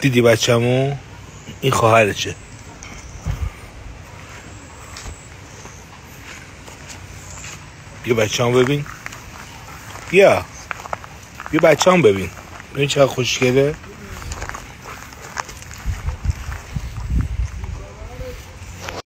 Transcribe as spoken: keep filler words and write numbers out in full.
دیدی بچه‌مو؟ این خواهرشه. بیا بچه‌مو ببین. بیا. بیا بچه‌مو ببین. ببین چقدر خوشگله.